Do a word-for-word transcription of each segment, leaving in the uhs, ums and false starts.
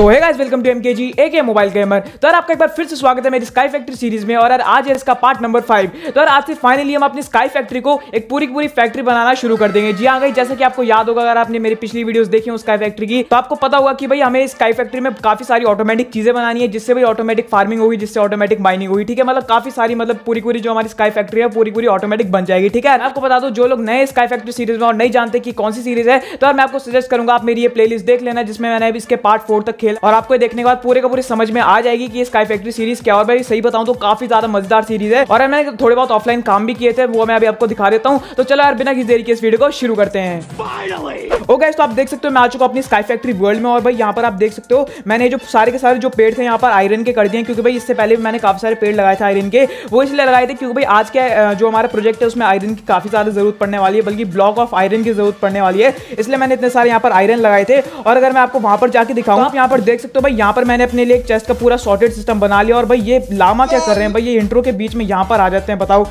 So hey guys, welcome to MKG AK mobile gamer. तो यार आपका एक बार फिर से स्वागत है मेरी स्काई फैक्ट्री सीरीज में। और यार आज है इसका पार्ट नंबर फाइव। तो यार आज से फाइनली हम अपनी स्काई फैक्ट्री को एक पूरी पूरी फैक्ट्री बनाना शुरू कर देंगे। जी हाँ गाइस, जैसे कि आपको याद होगा अगर आपने मेरी पिछली वीडियोस देखी हो स्काई फैक्ट्री की, तो आपको पता होगा कि भाई हमें स्काई फैक्ट्री में काफी सारी ऑटोमेटिक चीजें बनानी है, जिससे भाई ऑटोमेटिक फार्मिंग होगी, जिससे ऑटोमेटिक माइनिंग होगी। ठीक है, मतलब काफी सारी मतलब पूरी पूरी जो हमारी स्काई फैक्ट्री है पूरी पूरी ऑटोमेटिक बन जाएगी। ठीक है, आपको बता दो जो लोग नए स्काई फैक्ट्री सीरीज में और नहीं जानते कि कौन सी सीरीज है, तो यार मैं आपको सजेस्ट करूंगा आप मेरी ये प्लेलिस्ट देख लेना, जिसमें मैंने अभी इसके पार्ट फोर तक खेल, और आपको देखने के बाद पूरे का पूरे समझ में आ जाएगी कि स्काई फैक्ट्री सीरीज क्या। और भाई सही बताऊं तो काफी ज्यादा मजेदार सीरीज है, और मैंने थोड़े बहुत ऑफलाइन काम भी किए थे, वो मैं अभी आपको दिखा देता हूं। तो चलो यार बिना किसी देरी के इस वीडियो को शुरू करते हैं। ओ गाइस, तो आप देख सकते हो मैं आ चुका अपनी स्काई फैक्ट्री वर्ल्ड में। और भाई यहाँ पर आप देख सकते हो मैंने जो सारे के सारे जो पेड़ थे यहाँ पर आयरन के कर दिए, क्योंकि भाई इससे पहले भी मैंने काफी सारे पेड़ लगाए थे आयरन के। वो इसलिए लगाए थे क्योंकि भाई आज के जो हमारा प्रोजेक्ट है उसमें आयरन की काफी ज्यादा जरूरत पड़ने वाली है, बल्कि ब्लॉक ऑफ आयरन की जरूरत पड़ने वाली है, इसलिए मैंने इतने सारे यहाँ पर आयरन लगाए थे। और अगर मैं आपको वहां पर जाके दिखाऊंगा, आप यहाँ पर देख सकते हो भाई यहाँ पर मैंने अपने लिए एक चेस्ट का पूरा सॉर्टेड सिस्टम बना लिया। और भाई ये लामा क्या कर रहे हैं भाई, ये इंट्रो के बीच में यहाँ पर आ जाते हैं, बताओ।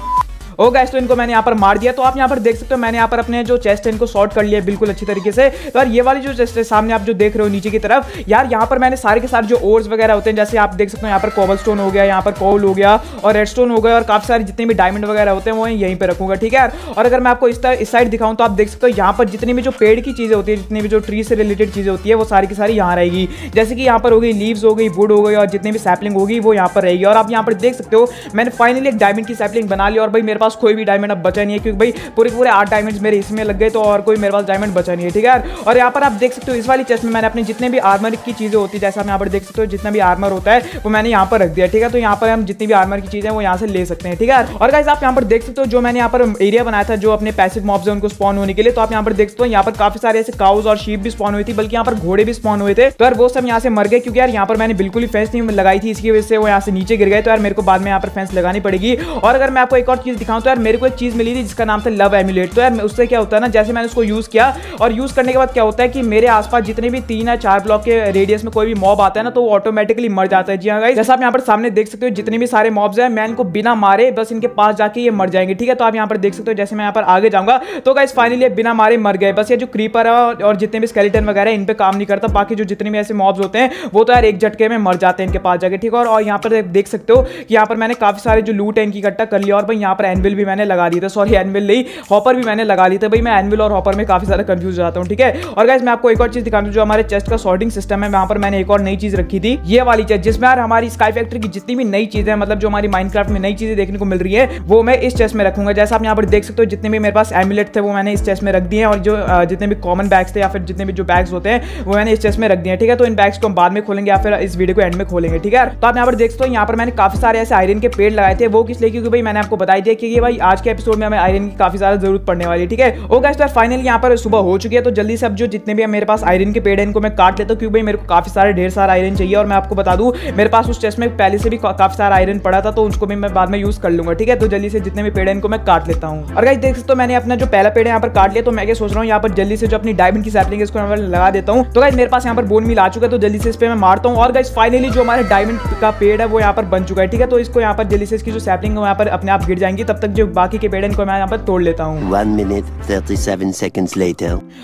ओ गाइस, तो इनको मैंने यहाँ पर मार दिया। तो आप यहाँ पर देख सकते हो मैंने यहाँ पर अपने जो चेस्ट है इनको सॉर्ट कर लिया बिल्कुल अच्छी तरीके से। तो यार ये वाली जो चेस्ट है सामने आप जो देख रहे हो नीचे की तरफ, यार यहाँ पर मैंने सारे के सारे जो ओर्स वगैरह होते हैं, जैसे आप देख सकते हो यहाँ पर कोबलस्टोन हो गया, यहाँ पर कोल हो गया और रेडस्टोन हो गया, और काफी सारे जितने भी डायमंड वगैरह होते हैं वो यहीं पर रखूंगा। ठीक है यार, और अगर मैं आपको इस तरह इस साइड दिखाऊँ तो आप देख सकते हो यहाँ पर जितनी भी जो पेड़ की चीज़ें होती है, जितनी भी जो ट्री से रिलेटेड चीज़ें होती है, वो सारी की सारी यहाँ रहेगी। जैसे कि यहाँ पर हो गई लीव्स, हो गई वुड, हो गई, और जितनी भी सैपलिंग होगी वो यहाँ पर रहेगी। और आप यहाँ पर देख सकते हो मैंने फाइनली एक डायमंड की सैपलिंग बना ली। और भाई मेरे कोई भी डायमंड अब बचा नहीं है, क्योंकि भाई पूरे पूरे आठ डायमंड्स मेरे इसमें लग गए, तो और कोई मेरे पास डायमंड बचा नहीं है। ठीक है यार, और यहाँ पर आप देख सकते हो इस वाली चेस्ट में मैंने अपने जितने भी आर्मर की चीजें होती है, जैसे आप यहाँ पर देख सकते हो जितना भी आर्मर होता है वो मैंने यहाँ पर रख दिया। ठीक है, तो यहाँ पर हम जितनी भी आर्मर की चीजें वो यहाँ से ले सकते हैं। ठीक है, और गाइस आप यहाँ पर देख सकते हो जो मैंने यहाँ पर एरिया बनाया था जो अपने पैसिव मॉब्स है उनको स्पॉन होने के लिए, तो आप यहाँ पर देख सकते हो यहाँ पर काफी सारे ऐसे काउज और शीप भी स्पॉन हुई थी, बल्कि यहाँ पर घोड़े भी स्पॉन हुए थे। तो यार वो सब यहाँ से मर गए, क्योंकि यार यहाँ पर मैंने बिल्कुल ही फेंस नहीं लगाई थी, इसकी वजह से वो यहाँ से नीचे गिर गए। तो यार मेरे को बाद में यहाँ पर फेंस लगानी पड़ेगी। और अगर मैं आपको एक और चीज दिखाऊं, तो यार मेरे को एक चीज मिली थी जिसका नाम था लव एमुलेट। तो यार उससे क्या होता है ना, जैसे मैंने उसको यूज किया, और यूज करने के बाद क्या होता है कि मेरे आसपास जितने भी तीन या चार ब्लॉक के रेडियस में कोई भी मॉब आता है ना, तो वो ऑटोमेटिकली मर जाता है। जी हाँ गाइस, जैसा आप यहाँ पर सामने देख सकते हो जितने भी सारे मॉब्स हैं मैं इनको बिना मारे बस इनके पास जाके ये मर जाएंगे। ठीक है, तो आप यहाँ पर देख सकते हो जैसे मैं यहाँ पर आगे जाऊंगा तो गाइस फाइनली बिना मारे मर गए। बस ये जो क्रीपर है और जितने भी स्केलेटन वगैरह इन पर काम नहीं करता, बाकी जो जितने भी ऐसे मॉब्स होते हैं वो तो यार एक झटके में मर जाते हैं इनके पास जाके। ठीक है, और यहाँ पर देख सकते हो कि यहाँ पर मैंने काफी सारे जो लूट है इनकी इकट्ठा कर लिया। और भाई यहाँ पर एनविल भी मैंने लगा ली था, सॉरी एनविल नहीं, हॉपर भी मैंने लगा ली था। भाई मैं एनविल और हॉपर में काफी सारा कंफ्यूज हो जाता हूँ। ठीक है, और गाइस मैं आपको एक और चीज दिखाता हूँ, जो हमारे चेस्ट का सॉर्टिंग सिस्टम है वहाँ पर मैंने एक और नई चीज रखी थी, ये वाली चेस्ट, जिसमें यार हमारी स्काई फैक्ट्री की जितनी भी नई चीजें, मतलब जो हमारी माइनक्राफ्ट में नई चीजें देखने को मिल रही है, वो मैं इस चेस्ट में रखूंगा। जैसे आप यहाँ पर देख सकते हो जितने भी मेरे पास एमुलेट थे वो मैंने इस चेस्ट में रख दिए, और जो जितने भी कॉमन बैग्स थे या फिर जितने भी जो बैग्स होते हैं वो मैंने इस चेस्ट में रख दिए। ठीक है, तो इन बैग्स को हम बाद में खोलेंगे या फिर इस वीडियो को एंड में खोलेंगे। ठीक है, तो आप यहाँ पर देख सकते हो यहाँ पर मैंने काफी सारे ऐसे आयरन के पेड़ लगाए थे, वो किस लिए, क्योंकि भाई मैंने आपको बताया दिया कि ये भाई आज के एपिसोड में हमें आयरन की काफी ज्यादा जरूरत पड़ने वाली है। ठीक है, ओ गाइस, तो फाइनली यहाँ पर सुबह हो चुकी है, तो जल्दी से अब जो जितने भी मेरे पास आयरन के पेड़ हैं इनको मैं काट लेता हूँ, क्योंकि भाई मेरे को काफी सारे ढेर सारा आयरन चाहिए। और मैं आपको बता दूं मेरे पास उस चेस्ट में पहले से भी काफी सारा आयरन पड़ा था, तो उसको भी मैं बाद में यूज कर लूंगा। ठीक है, तो जल्दी से जितने भी पेड़ हैं इनको मैं काट लेता हूँ। और गाइस देख सकते हो मैंने अपना जो पहला पेड़ है यहाँ पर काट लिया, तो मैं क्या सोच रहा हूँ यहाँ पर जल्दी से जो अपनी डायमंड की सैपलिंग है इसको मैं लगा देता हूँ। तो गाइस मेरे पास यहाँ पर बोन मिल आ चुका है, तो जल्दी से इस पे मैं मारता हूँ। और गाइस फाइनली जो हमारे डायमंड का पेड़ है वो यहाँ पर बन चुका है। ठीक है, तो इसको यहाँ पर जल्दी से इसकी जो सैपलिंग है यहाँ पर अपने आप गिर जाएंगी, तब तक जो बाकी के पेड़ इनको मैं यहाँ पर तोड़ लेता हूँ।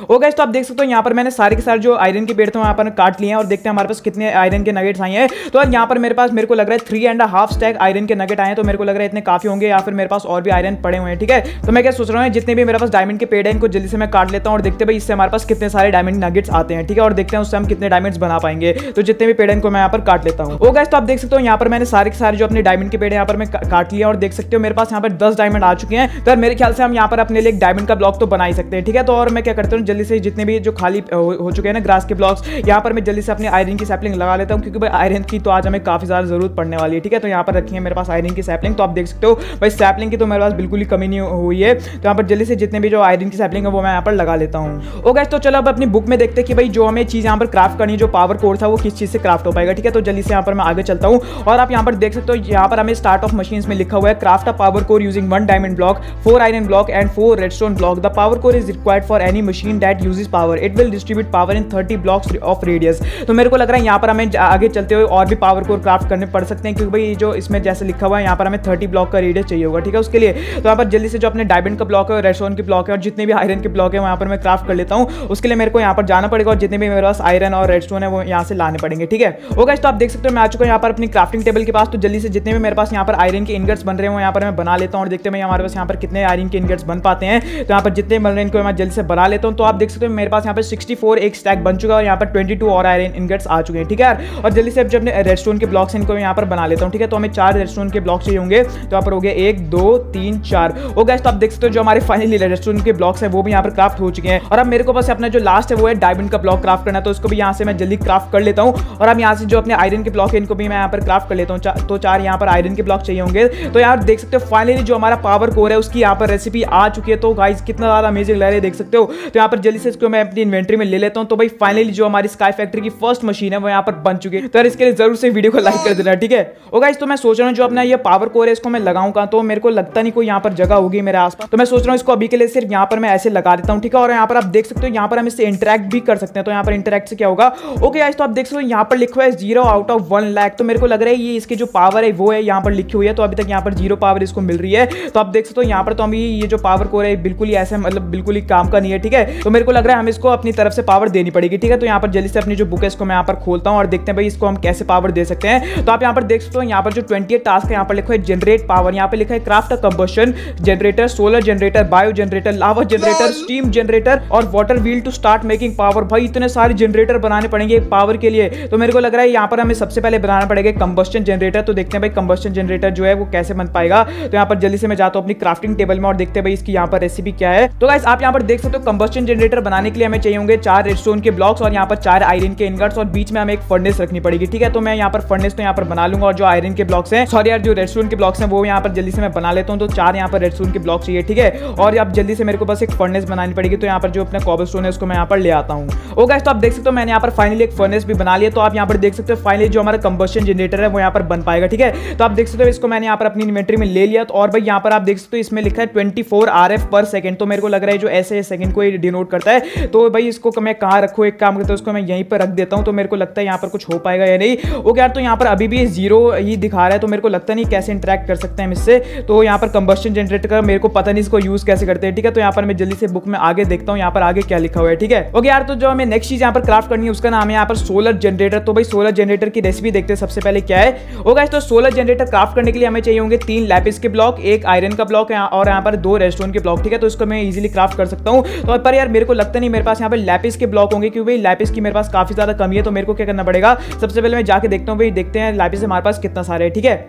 ओ गाइस, तो आप देख सकते हो यहाँ पर मैंने सारे के सारे जो आयरन के पेड़ थे यहाँ पर काट लिए हैं, और देखते हैं हमारे पास कितने आयरन के नगेट्स आए हैं। तो यार यहाँ पर मेरे पास मेरे को लग रहा है three and half stack iron के नगेट आए हैं, तो मेरे को लग रहा है इतने काफी होंगे, या फिर मेरे पास और भी आयरन पड़े हुए हैं। ठीक है, तो मैं क्या सोच रहा हूँ जितने भी मेरे पास डायमंड के पेड़ है इनको जल्दी से मैं काट लेता हूँ, और देखते हैं भाई इससे हमारे पास कितने सारे डायमंड नगेट्स आते हैं। ठीक है, और देखते हैं उससे हम कितने डायमंड्स बना पाएंगे। तो जितने भी पेड़ इनको मैं यहाँ पर काट लेता हूँ। ओ गाइस, तो आप देख सकते हो यहाँ पर मैंने सारे के सारे जो अपने डायमंड के पेड़ यहाँ पर मैं काट लिया, और देख सकते हो मेरे पास यहाँ पर दस डायमंड आ चुके हैं। तो मेरे ख्याल से हम यहाँ पर अपने लिए एक डायमंड का ब्लॉक तो बना ही सकते हैं। ठीक है, तो और मैं क्या करता हूँ जल्दी से जितने भी जो खाली हो चुके हैं ना ग्रास के ब्लॉक्स, यहाँ पर मैं जल्दी से अपने आयरन की सैपलिंग लगा लेता हूँ, क्योंकि भाई आयरन की तो आज हमें काफी ज्यादा जरूरत पड़ने वाली है। ठीक है, तो यहाँ पर रखी है मेरे पास आयरन की सैपलिंग। तो आप देख सकते हो भाई सैपलिंग की तो मेरे पास बिल्कुल ही कमी नहीं हुई है, तो यहाँ पर जल्दी से जितने भी जो आयरन की सैपलिंग है वो मैं यहाँ पर लगा लेता हूँ। ओ गाइस, तो चलो अब अपनी बुक में देखते हैं कि भाई जो हमें चीज यहाँ पर क्राफ्ट करनी है, जो पावर कोर था वो किस चीज से क्राफ्ट हो पाएगा। ठीक है, तो जल्दी से यहाँ पर मैं आगे चलता हूँ, और आप यहाँ पर देख सकते हो यहाँ पर हमें स्टार्ट ऑफ मशीन में लिखा हुआ है craft a power core using one diamond block, four iron block and four redstone block. The power core is required for any machine that uses power. It will distribute power in thirty blocks of radius. तो मेरे को लग रहा है यहाँ पर हमें आगे चलते हुए और भी पावर कोर क्राफ्ट करने पड़ सकते हैं, क्योंकि भाई जो इसमें जैसे लिखा हुआ है यहाँ पर हमें तीस ब्लॉक का रेडियस चाहिए होगा, ठीक है। उसके लिए तो यहाँ पर जल्दी से जो अपने डायमंड का ब्लॉक है, रेडस्टोन के ब्लॉक है और जितने भी आयरन के ब्लॉक है वहाँ पर मैं क्राफ्ट कर लेता हूँ। उसके लिए मेरे को यहाँ पर जाना पड़ेगा और जितने भी मेरे पास आयरन और रेडस्टोन है वो यहाँ से लाने पड़ेंगे, ठीक है। ओके गाइस, तो आप देख सकते हो मैं आ चुका हूँ यहाँ पर अपनी क्राफ्टिंग टेबल के पास। तो जल्दी से जितने भी मेरे पास यहाँ पर आयरन के इनगट्स बन रहे हैं वो यहाँ पर मैं बना लेता हूँ और देखते हैं हमारे पास यहाँ पर कितने आयरन के इनगट्स बन पाते हैं। तो यहाँ पर जितने बन रहे हैं इनको मैं जल्दी से बना लेता हूँ। तो आप देख सकते हो मेरे पास यहाँ पर सिक्सटी फोर एक स्टैक बन चुका है और यहाँ पर ट्वेंटी टू और आयरन इनगट्स आ चुके हैं, ठीक है। और जल्दी से जो अपने रेडस्टोन के ब्लॉक्स हैं इनको मैं यहाँ पर बना लेता हूँ, ठीक है। तो हमें चार रेडस्टोन के ब्लॉक्स चाहिए होंगे, तो यहाँ पर हो गया एक दो तीन चार। ओ गाइस, तो आप देख सकते हो जो हमारे फाइनली रेडस्टोन के ब्लॉक्स हैं वो भी यहाँ पर क्राफ्ट हो चुके हैं। और अब मेरे को बस अपना जो लास्ट है वो है डायमंड का ब्लॉक क्राफ्ट करना, तो उसको भी यहाँ से मैं जल्दी क्राफ्ट कर लेता हूँ। और अब यहाँ से जो अपने आयरन के ब्लॉक है इनको भी मैं यहाँ पर क्राफ्ट कर लेता हूँ। चा, तो चार यहाँ पर आयरन के ब्लॉक चाहिए होंगे। तो यार देख सकते हो फाइनली जो हमारा पावर कोर है उसकी यहाँ पर रेसिपी आ चुकी है। तो गाइस कितना ज़्यादा अमेजिंग लग रहा है, देख सकते हो। तो यहाँ पर जल्दी से इसको मैं अपनी इन्वेंट्री में ले लेता हूँ। तो भाई फाइनली जो हमारी स्काई फैक्ट्री की फर्स्ट मशीन है वो यहाँ पर बन चुकी है। तो इसके लिए जरूर से वीडियो को लाइक कर देना, ठीक है। ओ गाइस, तो मैं सोच रहा हूँ जो अपना ये पावर कोर है इसको मैं लगाऊं कहां, तो मेरे को लगता नहीं कोई यहाँ पर जगह होगी मेरे आसपास। तो मैं सोच रहा हूँ इसको अभी के लिए सिर्फ यहाँ पर मैं ऐसे लगा देता हूँ, ठीक है। और यहाँ पर आप देख सकते हो यहाँ पर हम इससे इंटरेक्ट भी कर सकते हैं। तो यहाँ पर इंटरेक्ट से क्या होगा? ओके गाइस, तो आप देख सकते हो यहाँ पर लिखा है zero out of one lakh. तो मेरे को लग रहा है ये इसकी जो पावर है वो है यहाँ पर लिखी हुई है। तो अभी तक यहाँ पर जीरो पावर इसको मिल रही है। तो आप देख सकते हो यहाँ पर तो हम ये जो पावर कोर है बिल्कुल ही ऐसे मतलब बिल्कुल ही काम का नहीं है, ठीक है। तो मेरे को लग रहा है हम इसको अपनी तरफ से पावर देनी पड़ेगी, ठीक है। तो यहाँ पर जल्दी से अपनी जो बुक है इसको मैं यहाँ पर खोलता हूँ और देखते हैं भाई इसको हम कैसे पावर दे सकते हैं। तो आप यहाँ पर देख सकते हो यहाँ पर जो ट्वेंटी टास्क है यहाँ पर लिखा है जनरेट पावर। यहाँ पर लिखा है craft a combustion generator, solar generator, bio generator, lava generator, steam generator और water wheel to start making power. भाई इतने सारे जनरेटर बनाने पड़ेंगे एक पावर के लिए। तो मेरे को लग रहा है यहाँ पर हमें सबसे पहले बनाना पड़ेगा कंबस्टन जनरेटर। तो देखते हैं भाई कंबस्टन जनरेटर जो है वो कैसे बन पाएगा। तो यहाँ पर जल्दी से मैं जाता हूँ अपनी क्राफ्टिंग टेबल में और देखते हैं भाई इसकी यहाँ पर रेसिपी क्या है। तो गाइस, आप यहाँ पर देख सकते हो कंबस्टन जनरेटर बनाने के लिए हमें चाहिए होंगे चार रेडस्टोन के ब्लॉक्स और यहाँ पर चार आयरन के इनगट्स और बीच में हमें एक फर्नेस रखनी पड़ेगी, ठीक है। तो मैं यहाँ पर फर्नेस तो यहाँ पर बना लूंगा और जो आयरन के ब्लॉक्स हैं सॉरी यार जो रेडस्टोन के ब्लॉक्स हैं वो यहाँ पर जल्दी से मैं बना लेता हूँ। तो चार यहाँ पर रेडस्टोन के ब्लॉक्स चाहिए, ठीक है। और अब जल्दी से मेरे को बस एक फर्नेस बनानी पड़ेगी। तो यहाँ पर जो अपना कॉबलस्टोन है उसको मैं यहाँ पर ले आता हूँ। ओ गाइस, तो आप देख सकते हो मैंने यहाँ पर फाइनली एक फर्नेस भी बना लिया। तो आप यहाँ पर देख सकते हो फाइनली जो हमारा कंबस्टन जनरेटर है वो यहाँ पर बन पाएगा, ठीक है। तो आप देख सकते हो इसको मैंने यहाँ पर अपनी इन्वेंट्री में ले लिया। तो और भाई यहाँ पर आप देख सकते हो इसमें लिखा है twenty four R F per second. तो मेरे को लग रहा है जो ऐसे सेकंड को डिनोट करता है। तो भाई इसको मैं कहाँ रखूँ, एक काम करता हूँ इसको मैं यहीं पर रख देता हूँ। तो मेरे को लगता है यहाँ पर कुछ हो पाएगा या नहीं। ओके यार, तो यहाँ पर अभी भी जीरो ही दिखा रहा है। तो मेरे को लगता नहीं कैसे इंटरेक्ट कर सकते हैं इससे। तो यहाँ पर कंबस्टन जनरेटर का मेरे को पता नहीं इसको यूज कैसे करते हैं, ठीक है। तो यहाँ पर मैं जल्दी से बुक में आगे देखता हूँ यहाँ पर आगे क्या लिखा हुआ है, ठीक है। ओके यार, तो जो हमें नेक्स्ट चीज यहाँ पर क्राफ्ट करनी है उसका नाम है यहाँ पर सोलर जनरेटर। तो भाई सोलर जनरेटर की रेसिपी देखते हैं सबसे पहले क्या है। ओ गाइस, तो सोलर जनरेटर क्राफ्ट करने के लिए हमें चाहिए होंगे तीन लैपिस के ब्लॉक, एक आयरन का ब्लॉक और यहाँ पर दो रेडस्टोन के ब्लॉक, ठीक है। तो इसको मैं इजीली क्राफ्ट कर सकता हूँ। तो पर यार मेरे को लगता नहीं मेरे पास यहाँ पर लैपिस के ब्लॉक होंगे, क्योंकि लैपिस की मेरे पास काफी ज्यादा कमी है। तो मेरे को क्या करना पड़ेगा, सबसे पहले मैं जाके देखता हूँ भाई, देखते हैं लैपिस हमारे पास कितना सारे है, ठीक है।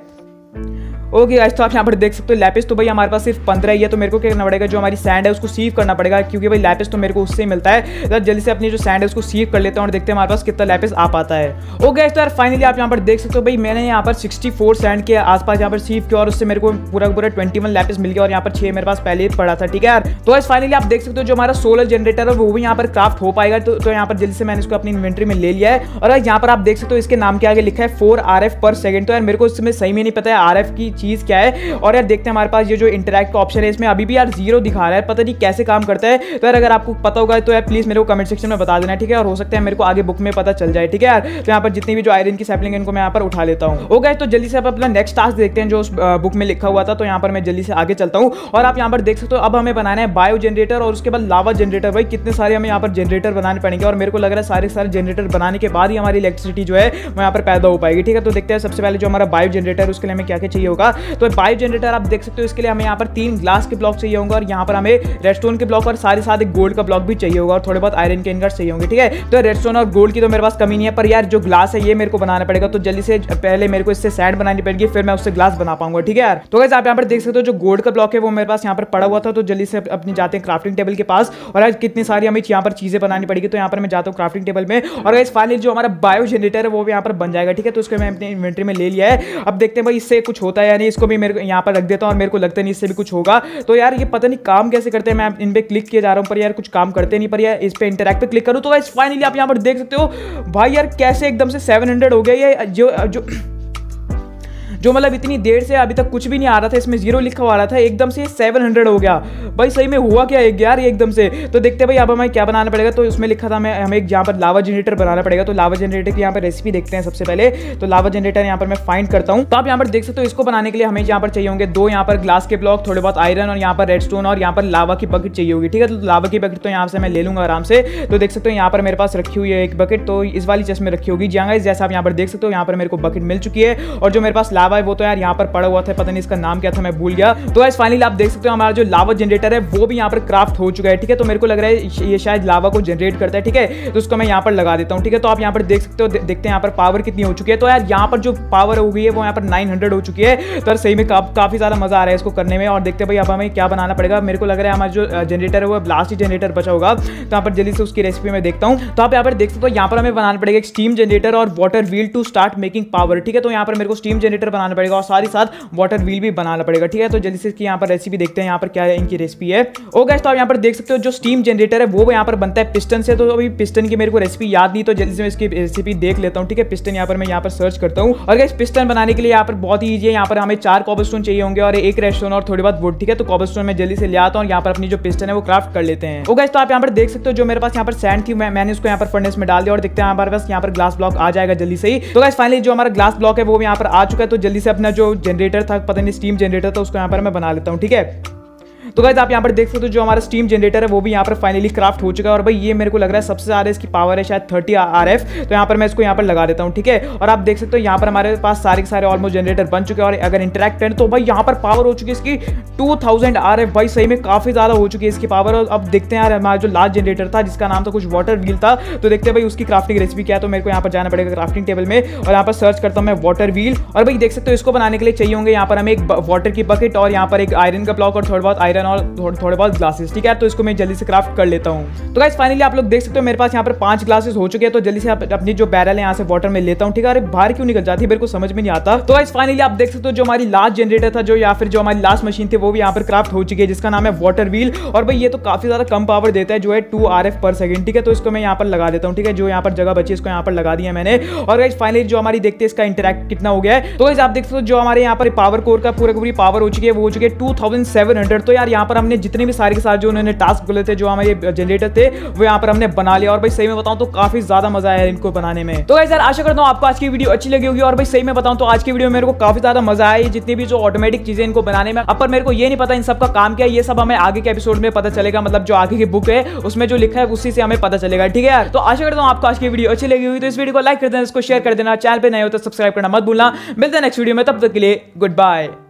ओके गाइस, तो आप यहाँ पर देख सकते हो लैपिस तो भाई हमारे पास सिर्फ पंद्रह ही है। तो मेरे को क्या करना पड़ेगा, जो हमारी सैंड है उसको सीव करना पड़ेगा, क्योंकि भाई लैपिस तो मेरे को उससे ही मिलता है। तो जल्दी से अपनी जो सैंड है उसको सीव कर लेता हूँ और देखते हैं हमारे पास कितना लैपिस आ पाता है। ओके गाइस, तो यार फाइनली आप यहाँ पर देख सकते हो भाई मैंने यहाँ पर सिक्सटी फोर सैंड के आसपास यहाँ पर सीव किया और उससे मेरे को पूरा पूरा ट्वेंटी वन लैपिस मिल गया और यहाँ पर छः मेरे पास पहले ही पड़ा था, ठीक है यार। तो गाइस फाइनली आप देख सकते हो जो हमारा सोलर जनरेटर है वो भी यहाँ पर क्राफ्ट हो पाएगा। तो यहाँ पर जल्दी से मैंने इसको अपनी इन्वेंट्री में ले लिया है। और यहाँ पर आप देख सकते हो इसके नाम के आगे लिखा है four R F per second. तो यार मेरे को इसमें सही में नहीं पता है आर एफ की चीज क्या है। और यार देखते हैं हमारे पास ये जो इंटरेक्ट का ऑप्शन है इसमें अभी भी यार जीरो दिखा रहा है, पता नहीं कैसे काम करता है। तो यार अगर आपको पता होगा तो यार प्लीज मेरे को कमेंट सेक्शन में बता देना, ठीक है। और हो सकता है मेरे को आगे बुक में पता चल जाए, ठीक है यार। तो यहाँ पर जितनी भी जो आयरन की सैपलिंग है इनको मैं यहाँ पर उठा लेता हूँ। ओके गाइस, तो जल्दी से आप अपना नेक्स्ट टास्क देखते हैं जो उस बुक में लिखा हुआ था। तो यहाँ पर मैं जल्दी से आगे चलता हूँ और आप यहाँ पर देख सकते हो अब हमें बनाना है बायो जनरेटर और उसके बाद लावा जनरेटर। भाई कितने सारे हमें यहाँ पर जनरेटर बनाने पड़ेंगे और मेरे को लग रहा है सारे सारे जनरेटर बनाने के बाद ही हमारी इलेक्ट्रिसिटी जो है वो यहाँ पर पैदा हो पाएगी, ठीक है। तो देखते हैं सबसे पहले जो हमारा बायो जनरेटर उसके लिए हमें क्या क्या चाहिए होगा। तो बायो जनरेटर आप देख सकते हो इसके लिए हमें यहाँ पर तीन ग्लास के ब्लॉक चाहिए होंगे और यहाँ पर हमें रेडस्टोन के ब्लॉक और सारे साथ एक गोल्ड का ब्लॉक भी चाहिए होगा और थोड़े बहुत आयरन के इनगट्स चाहिए होंगे, ठीक है। तो रेडस्टोन और गोल्ड की तो मेरे पास कमी नहीं है, पर यार जो ग्लास है ये मेरे को बनाना पड़ेगा। तो जल्दी से पहले मेरे को इससे सैंड बनानी पड़ेगी, फिर मैं उससे ग्लास बना पाऊंगा, ठीक है यार। तो गाइस आप यहाँ पर देख सकते हो जो गोल्ड का ब्लॉक है वो मेरे पास यहाँ पर पड़ा हुआ था। तो जल्दी से अपनी जाते हैं क्राफ्टिंग टेबल के पास और यार कितनी सारी हमें यहाँ पर चीजें बनानी पड़ेगी। तो यहाँ पर मैं जाता हूँ क्राफ्टिंग टेबल में और गाइस फाइनली जो हमारा बायो जनरेटर है वो भी यहाँ पर बन जाएगा, ठीक है। तो उसको मैं अपनी इन्वेंट्री में ले लिया है। अब देखते हैं भाई इससे कुछ होता है या नहीं। इसको भी मेरे को यहाँ पर रख देता हूँ और मेरे को लगता नहीं इससे भी कुछ होगा। तो यार ये पता नहीं काम कैसे करते हैं, मैं इन पे क्लिक किए जा रहा हूँ पर यार कुछ काम करते नहीं। पर यार इस पे इंटरेक्ट पे क्लिक करूँ तो गाइस फाइनली आप यहाँ पर देख सकते हो भाई यार कैसे एकदम से सेवन हंड्रेड हो गया ये जो जो जो मतलब इतनी देर से अभी तक कुछ भी नहीं आ रहा था, इसमें जीरो लिखा हुआ आ रहा था, एकदम से सेवन हंड्रेड हो गया। भाई सही में हुआ क्या एक यार एकदम से। तो देखते हैं भाई अब हमें क्या बनाना पड़ेगा। तो उसमें लिखा था मैं हमें यहाँ पर लावा जनरेटर बनाना पड़ेगा। तो लावा जनरेटर की यहाँ पर रेसिपी देखते हैं सबसे पहले। तो लावा जनरेटर यहाँ पर मैं फाइंड करता हूँ। तो आप यहाँ पर देख सकते हो, इसको बनाने के लिए हमें यहाँ पर चाहिए होंगे दो यहाँ पर ग्लास के ब्लॉक, थोड़े बहुत आयरन और यहाँ पर रेडस्टोन और यहाँ पर लावा की बकेट चाहिए होगी। ठीक है, तो लावा की बकेट तो यहाँ से मैं ले लूँगा आराम से। तो देख सकते हो यहाँ पर मेरे पास रखी हुई है एक बकेट, तो इस वाली चेस्ट में रखी होगी। जी हाँ, जैसा आप यहाँ पर देख सकते हो यहाँ पर मेरे को बकेट मिल चुकी है। और जो मेरे पास लावा है वो तो यार यहाँ पर पड़ा हुआ था, पता नहीं इसका नाम क्या था, मैं भूल गया। तो गाइस फाइनली आप देख सकते हो हमारा जो लावा जनरेटर है वो भी यहाँ पर क्राफ्ट हो चुका है। ठीक है, तो मेरे को लग रहा है ये शायद लावा को जनरेट करता है। ठीक है, तो उसको मैं यहाँ पर लगा देता हूँ। ठीक है, तो आप यहाँ पर देख सकते हो, देखते हैं यहाँ पर पावर कितनी हो चुकी है। तो यार यहाँ पर जो पावर हो गई है वो यहाँ पर नाइन हंड्रेड हो चुकी है। तो सही में काफी ज्यादा मजा आ रहा है इसको करने में। और देखते हैं भाई अब हमें क्या बनाना पड़ेगा। मेरे को लग रहा है हमारा जो जनरेटर है वो ब्लास्टी जनरेटर बचा होगा। तो यहाँ पर जल्दी से उसकी रेसिपी में देखता हूँ। तो आप यहाँ पर देख सकते हो यहाँ पर हमें बनाना पड़ेगा स्टीम जनरेटर और water wheel to start making power. ठीक है, तो यहाँ पर मेरे को स्टीम जनरेटर बनाना पड़ेगा और साथ ही साथ वाटर व्हील भी बनाना पड़ेगा। ठीक है, तो जल्दी से इसकी यहाँ पर रेसिपी देखते हैं यहाँ पर क्या है इनकी रेसिपी है। ओ गाइस, तो आप यहाँ पर देख सकते हो जो स्टीम जनरेटर है वो यहाँ पर बनता है पिस्टन से। तो अभी पिस्टन की मेरे को रेसिपी याद नहीं, तो जल्दी से मैं इसकी रेसिपी देख लेता हूँ। ठीक है, पिस्टन यहाँ पर मैं यहाँ पर सर्च करता हूँ। और गाइस पिस्टन बनाने के लिए यहाँ पर बहुत ही ईजी है। यहाँ पर हमें चार कॉबलस्टोन चाहिए होंगे और एक रेडस्टोन और थोड़ी बहुत वुड। ठीक है, तो कॉबलस्टोन में जल्दी से ले आता हूँ और यहाँ पर अपनी जो पिस्टन है वो क्राफ्ट कर लेते हैं। ओ गाइस, तो आप यहाँ पर देख सकते हो जो मेरे पास यहाँ पर सैंड थी मैंने उसको यहाँ पर फर्नेस में डाल दिया। और देखते हैं हमारे पास यहाँ पर ग्लास ब्लॉक आ जाएगा जल्दी से ही। तो गाइस फाइनली जो हमारा ग्लास ब्लॉक है वो यहाँ पर आ चुका है। तो जल्दी से अपना जो जनरेटर था, पता नहीं स्टीम जनरेटर था, उसको यहाँ पर मैं बना लेता हूँ। ठीक है, तो गाइस आप यहाँ पर देख सकते हो जो हमारा स्टीम जनरेटर है वो भी यहाँ पर फाइनली क्राफ्ट हो चुका है। और भाई ये मेरे को लग रहा है सबसे ज़्यादा इसकी पावर है शायद थर्टी आर एफ। तो यहाँ पर मैं इसको यहाँ पर लगा देता हूँ। ठीक है, और आप देख सकते हो यहाँ पर हमारे पास सारे के सारे ऑलमोस्ट जनरेटर बन चुके हैं। और अगर इंटरेक्ट करें तो भाई यहाँ पर पावर हो चुकी है इसकी टू थाउजेंड आर एफ। भाई सही में काफ़ी ज़्यादा हो चुकी है इसकी पावर। और अब देखते हैं यार हमारा जो लास्ट जनरेटर था जिसका नाम था कुछ वाटर व्हील था, तो देखते हैं भाई उसकी क्राफ्टिंग रेसिपी क्या है। तो मेरे को यहाँ पर जाना पड़ेगा क्राफ्टिंग टेबल में और यहाँ पर सर्च करता हूँ मैं वाटर व्हील। और भाई देख सकते हो इसको बनाने के लिए चाहिए होंगे यहाँ पर हमें एक वाटर की बकेट और यहाँ पर एक आयरन का ब्लॉक और थोड़ा बहुत आयरन और थोड़े थोड़े बहुत ग्लासेस। ठीक है, तो इसको मैं जल्दी से क्राफ्ट कर लेता हूँ। तो गाइस फाइनली आप लोग देख सकते हो मेरे पास यहाँ पर पांच ग्लासेस हो चुके हैं। तो जल्दी से अपनी जो बैरल है यहाँ से वाटर में लेता हूँ। ठीक है, अरे बाहर क्यों निकल जाती है मेरे को समझ में नहीं आता। तो गाइस फाइनली आप देख सकते हो जो हमारी लास्ट जनरेटर था जो या फिर जो हमारी लास्ट मशीन थी वो भी यहाँ पर क्राफ्ट हो चुकी है, जिसका नाम है वाटर व्हील। और भाई ये तो काफी ज्यादा कम पावर देता है जो है two R F per second. ठीक है, तो इसको मैं यहाँ पर लगा देता हूँ। ठीक है, जो यहाँ पर जगह बची इसको यहाँ पर लगा दिया मैंने। और गाइस फाइनली जो हमारी देखते हैं इसका इंटरेक्ट कितना हो गया है। तो गाइस आप देख सकते हो जो हमारे यहाँ पर पावर कोर का पूरा पूरी पावर हो चुकी है वो हो चुकी है टू थाउजेंड सेवन हंड्रेड। तो यार यहाँ पर हमने जितने भी सारे के साथ जो उन्होंने टास्क बोले थे जो हमारे जनरेटर थे वो यहाँ पर हमने बना लिया। और भाई सही में बताऊँ तो काफी ज्यादा मजा आया इनको बनाने में। तो गाइस यार आशा करता हूँ आपको आज की वीडियो अच्छी लगी होगी। और भाई सही में बताऊँ तो आज की वीडियो में मेरे को काफी ज्यादा मजा आया जितनी भी जो ऑटोमेटिक चीजें इनको बनाने में। अब पर मेरे को ये नहीं पता इन सबका काम क्या है, ये सब हमें आगे के एपिसोड में पता चलेगा। मतलब जो आगे की बुक है उसमें जो लिखा है उसी से हमें पता चलेगा। ठीक है यार, तो आशा करता हूँ आपको आज की वीडियो अच्छी लगी हुई। तो इस वीडियो को लाइक कर देना, इसको शेयर कर देना, चैनल पर नए हो तो सब्सक्राइब करना मत भूलना। मिलते हैं नेक्स्ट वीडियो में, तब तक के लिए गुड बाय।